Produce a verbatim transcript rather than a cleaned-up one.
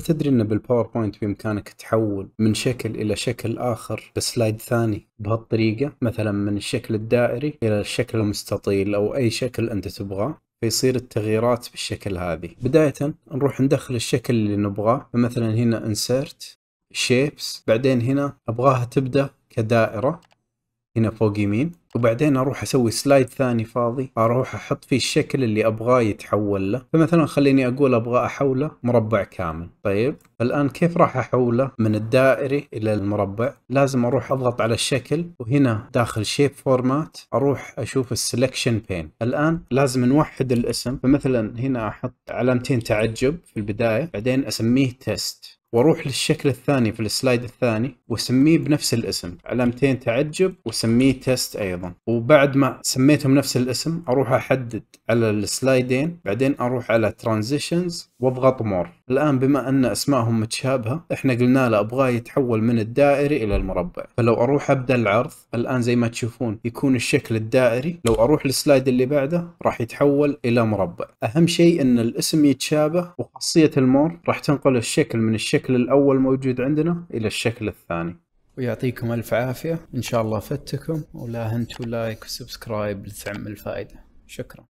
تدري ان بالباوربوينت بامكانك تحول من شكل الى شكل اخر بسلايد ثاني بهالطريقه، مثلا من الشكل الدائري الى الشكل المستطيل او اي شكل انت تبغاه، فيصير التغييرات بالشكل هذه. بدايه نروح ندخل الشكل اللي نبغاه، فمثلا هنا انسرت شيبس، بعدين هنا ابغاها تبدا كدائره هنا فوق يمين، وبعدين اروح اسوي سلايد ثاني فاضي اروح احط فيه الشكل اللي ابغاه يتحول له، فمثلا خليني اقول ابغى احوله مربع كامل. طيب الان كيف راح احوله من الدائري الى المربع؟ لازم اروح اضغط على الشكل، وهنا داخل شيب فورمات اروح اشوف السلكشن بين. الان لازم نوحد الاسم، فمثلا هنا احط علامتين تعجب في البدايه، بعدين اسميه تيست، واروح للشكل الثاني في السلايد الثاني واسميه بنفس الاسم، علامتين تعجب واسميه تيست ايضا. وبعد ما سميتهم نفس الاسم اروح احدد على السلايدين، بعدين اروح على ترانزيشنز واضغط مور. الان بما ان اسمائهم متشابهه احنا قلنا له ابغاه يتحول من الدائري الى المربع، فلو اروح ابدا العرض الان زي ما تشوفون يكون الشكل الدائري، لو اروح للسلايد اللي بعده راح يتحول الى مربع. اهم شيء ان الاسم يتشابه، وخاصيه المور راح تنقل الشكل من الشكل الشكل الأول موجود عندنا إلى الشكل الثاني. ويعطيكم ألف عافية، إن شاء الله فاتكم، ولا هنت ولايك وسبسكرايب لتعم الفائدة. شكرا.